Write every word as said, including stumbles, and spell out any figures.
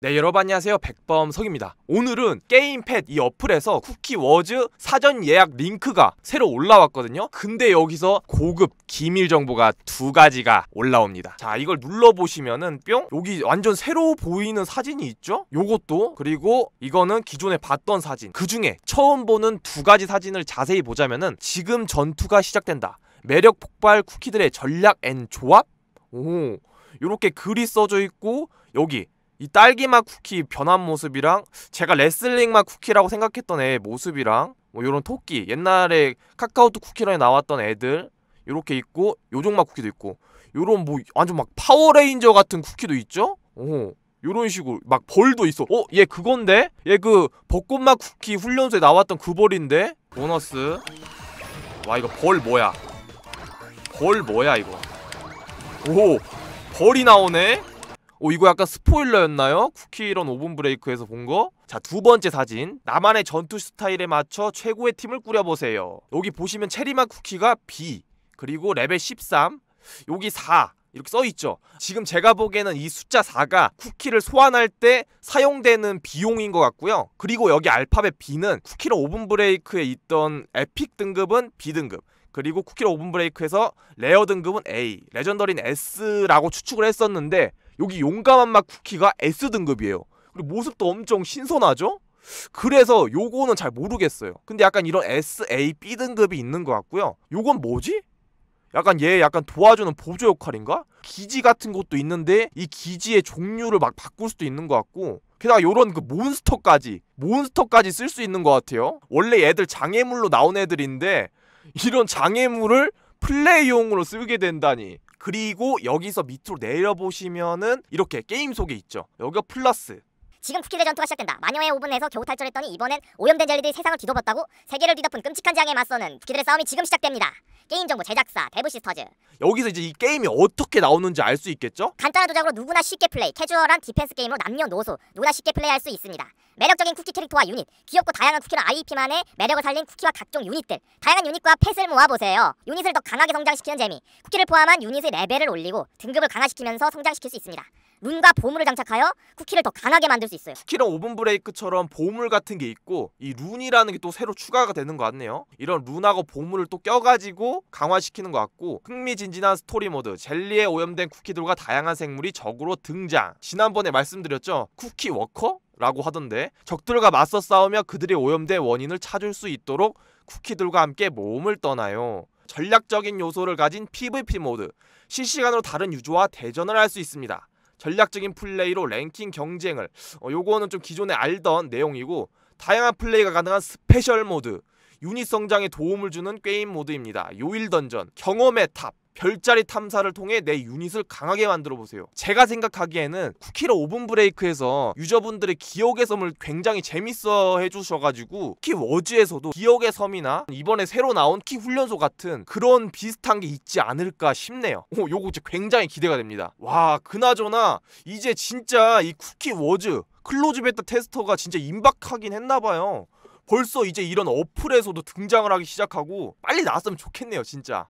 네 여러분 안녕하세요, 백범석입니다. 오늘은 게임팻 이 어플에서 쿠키 워즈 사전 예약 링크가 새로 올라왔거든요. 근데 여기서 고급 기밀 정보가 두 가지가 올라옵니다. 자, 이걸 눌러보시면은 뿅! 여기 완전 새로 보이는 사진이 있죠? 요것도, 그리고 이거는 기존에 봤던 사진, 그 중에 처음 보는 두 가지 사진을 자세히 보자면은 지금 전투가 시작된다, 매력 폭발 쿠키들의 전략 앤 조합? 오, 요렇게 글이 써져 있고, 여기 이 딸기맛 쿠키 변한 모습이랑 제가 레슬링맛 쿠키라고 생각했던 애 모습이랑 뭐 요런 토끼, 옛날에 카카오톡 쿠키런에 나왔던 애들 요렇게 있고, 요정맛 쿠키도 있고, 요런 뭐 완전 막 파워레인저 같은 쿠키도 있죠? 오, 요런 식으로 막 벌도 있어. 어? 얘 그건데? 얘 그 벚꽃맛 쿠키 훈련소에 나왔던 그 벌인데? 보너스. 와, 이거 벌 뭐야? 벌 뭐야 이거? 오, 벌이 나오네? 오, 이거 약간 스포일러였나요? 쿠키런 오븐 브레이크에서 본 거? 자, 두 번째 사진. 나만의 전투 스타일에 맞춰 최고의 팀을 꾸려보세요. 여기 보시면 체리맛 쿠키가 B, 그리고 레벨 십삼, 여기 사 이렇게 써있죠. 지금 제가 보기에는 이 숫자 사가 쿠키를 소환할 때 사용되는 비용인 것 같고요. 그리고 여기 알파벳 B는 쿠키런 오븐 브레이크에 있던 에픽 등급은 B등급, 그리고 쿠키런 오븐 브레이크에서 레어 등급은 A, 레전더리는 S라고 추측을 했었는데 여기 용감한 맛 쿠키가 S등급이에요. 그리고 모습도 엄청 신선하죠? 그래서 요거는 잘 모르겠어요. 근데 약간 이런 S, A, B등급이 있는 것 같고요. 요건 뭐지? 약간 얘 약간 도와주는 보조 역할인가? 기지 같은 것도 있는데 이 기지의 종류를 막 바꿀 수도 있는 것 같고, 게다가 요런 그 몬스터까지 몬스터까지 쓸 수 있는 것 같아요. 원래 얘들 장애물로 나온 애들인데 이런 장애물을 플레이용으로 쓰게 된다니. 그리고 여기서 밑으로 내려보시면은 이렇게 게임 속에 있죠. 여기가 플러스. 지금 쿠키들 전투가 시작된다. 마녀의 오븐에서 겨우 탈출했더니 이번엔 오염된 젤리들이 세상을 뒤덮었다고? 세계를 뒤덮은 끔찍한 재앙에 맞서는 쿠키들의 싸움이 지금 시작됩니다. 게임 정보 제작사 데브 시스터즈. 여기서 이제 이 게임이 어떻게 나오는지 알 수 있겠죠? 간단한 조작으로 누구나 쉽게 플레이, 캐주얼한 디펜스 게임으로 남녀노소 누구나 쉽게 플레이할 수 있습니다. 매력적인 쿠키 캐릭터와 유닛, 귀엽고 다양한 쿠키랑 아이피만의 매력을 살린 쿠키와 각종 유닛들, 다양한 유닛과 펫을 모아보세요. 유닛을 더 강하게 성장시키는 재미, 쿠키를 포함한 유닛의 레벨을 올리고 등급을 강화시키면서 성장시킬 수 있습니다. 눈과 보물을 장착하여 쿠키를 더 강하게 만들 수 있어요. 쿠키런 오븐 브레이크처럼 보물 같은 게 있고, 이 룬이라는 게 또 새로 추가가 되는 것 같네요. 이런 룬하고 보물을 또 껴가지고 강화시키는 것 같고, 흥미진진한 스토리 모드, 젤리에 오염된 쿠키들과 다양한 생물이 적으로 등장. 지난번에 말씀드렸죠? 쿠키 워커? 라고 하던데, 적들과 맞서 싸우며 그들이 오염된 원인을 찾을 수 있도록 쿠키들과 함께 모험을 떠나요. 전략적인 요소를 가진 피브이피 모드, 실시간으로 다른 유저와 대전을 할 수 있습니다. 전략적인 플레이로 랭킹 경쟁을, 어, 요거는 좀 기존에 알던 내용이고, 다양한 플레이가 가능한 스페셜 모드, 유닛 성장에 도움을 주는 게임 모드입니다. 요일 던전, 경험의 탑, 별자리 탐사를 통해 내 유닛을 강하게 만들어보세요. 제가 생각하기에는 쿠키런 오븐 브레이크에서 유저분들의 기억의 섬을 굉장히 재밌어 해주셔가지고 쿠키 워즈에서도 기억의 섬이나 이번에 새로 나온 쿠키 훈련소 같은 그런 비슷한 게 있지 않을까 싶네요. 오, 요거 진짜 굉장히 기대가 됩니다. 와, 그나저나 이제 진짜 이 쿠키 워즈 클로즈 베타 테스터가 진짜 임박하긴 했나봐요. 벌써 이제 이런 어플에서도 등장을 하기 시작하고 빨리 나왔으면 좋겠네요, 진짜.